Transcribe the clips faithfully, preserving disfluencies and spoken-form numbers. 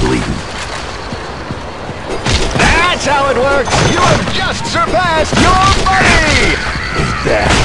Bleeding. That's how it works! You have just surpassed your buddy! Is that...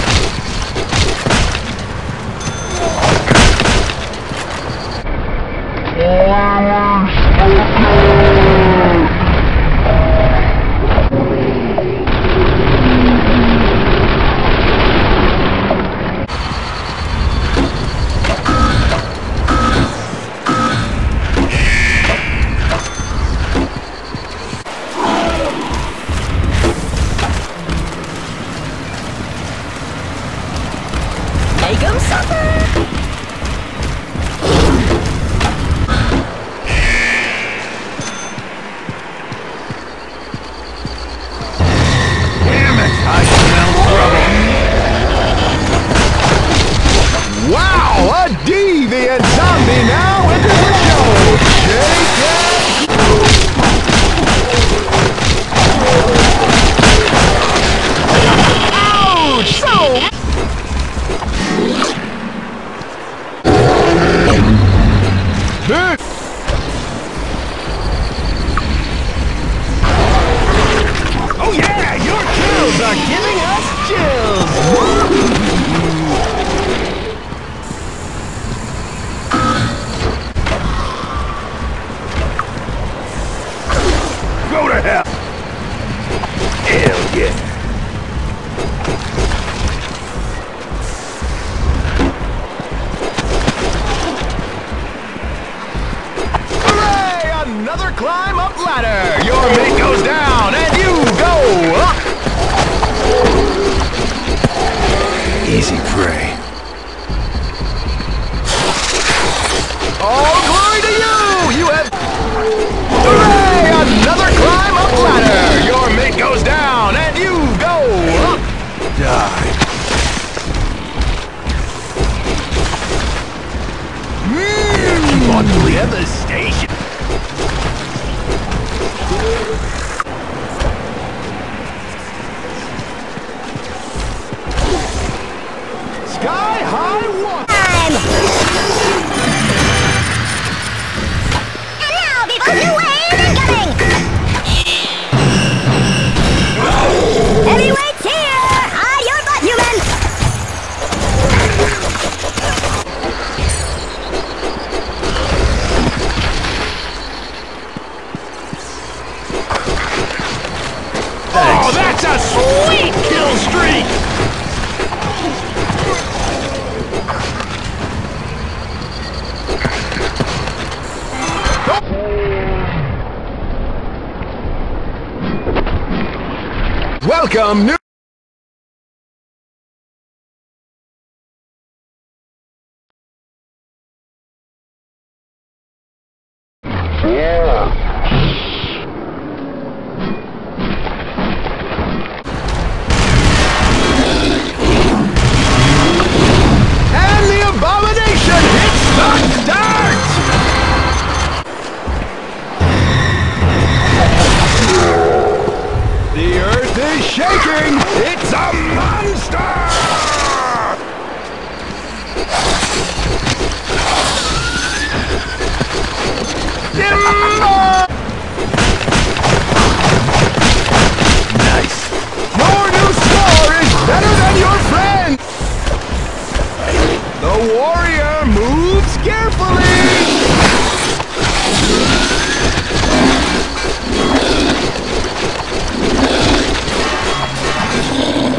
Welcome, new...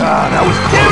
Ah, that was close.